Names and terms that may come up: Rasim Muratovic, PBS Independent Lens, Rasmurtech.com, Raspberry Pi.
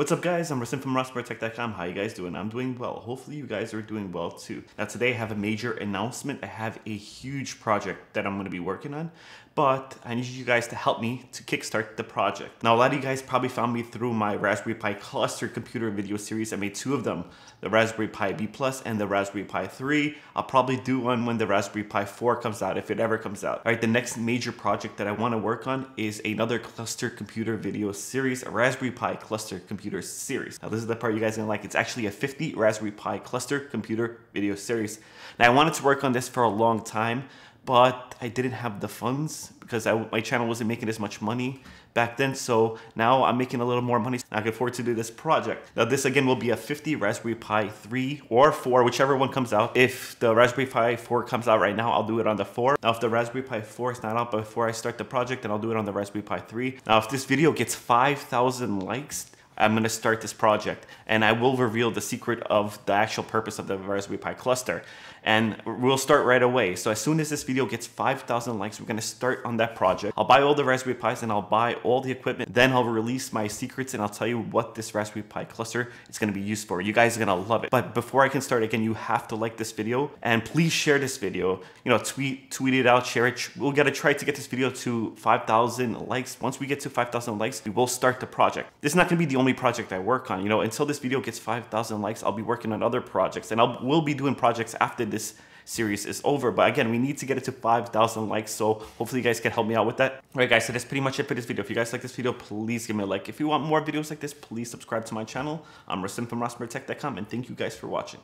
What's up guys, I'm Rasim from Rasmurtech.com. How you guys doing? I'm doing well. Hopefully you guys are doing well too. Now today I have a major announcement. I have a huge project that I'm going to be working on, but I need you guys to help me to kickstart the project. Now a lot of you guys probably found me through my Raspberry Pi cluster computer video series. I made two of them, the Raspberry Pi B Plus and the Raspberry Pi 3. I'll probably do one when the Raspberry Pi 4 comes out, if it ever comes out. All right, the next major project that I want to work on is another cluster computer video series, a Raspberry Pi cluster computer series. Now this is the part you guys are gonna like. It's actually a 50 Raspberry Pi cluster computer video series. Now I wanted to work on this for a long time, but I didn't have the funds because my channel wasn't making as much money back then. So now I'm making a little more money. I can afford to do this project. Now this again will be a 50 Raspberry Pi 3 or 4, whichever one comes out. If the Raspberry Pi 4 comes out right now, I'll do it on the 4. Now if the Raspberry Pi 4 is not out before I start the project, then I'll do it on the Raspberry Pi 3. Now if this video gets 5,000 likes, I'm gonna start this project, and I will reveal the secret of the actual purpose of the Raspberry Pi cluster, and we'll start right away. So as soon as this video gets 5,000 likes, we're gonna start on that project. I'll buy all the Raspberry Pis and I'll buy all the equipment. Then I'll release my secrets and I'll tell you what this Raspberry Pi cluster is gonna be used for. You guys are gonna love it. But before I can start, again, you have to like this video and please share this video. You know, tweet it out, share it. We'll gotta try to get this video to 5,000 likes. Once we get to 5,000 likes, we will start the project. This is not gonna be the only project I work on. You know, until this video gets 5,000 likes, I'll be working on other projects, and we'll be doing projects after this series is over. But again, we need to get it to 5,000 likes, so hopefully you guys can help me out with that. All right guys, so that's pretty much it for this video. If you guys like this video, please give me a like. If you want more videos like this, please subscribe to my channel. I'm Rasim from Rasmurtech.com, and thank you guys for watching.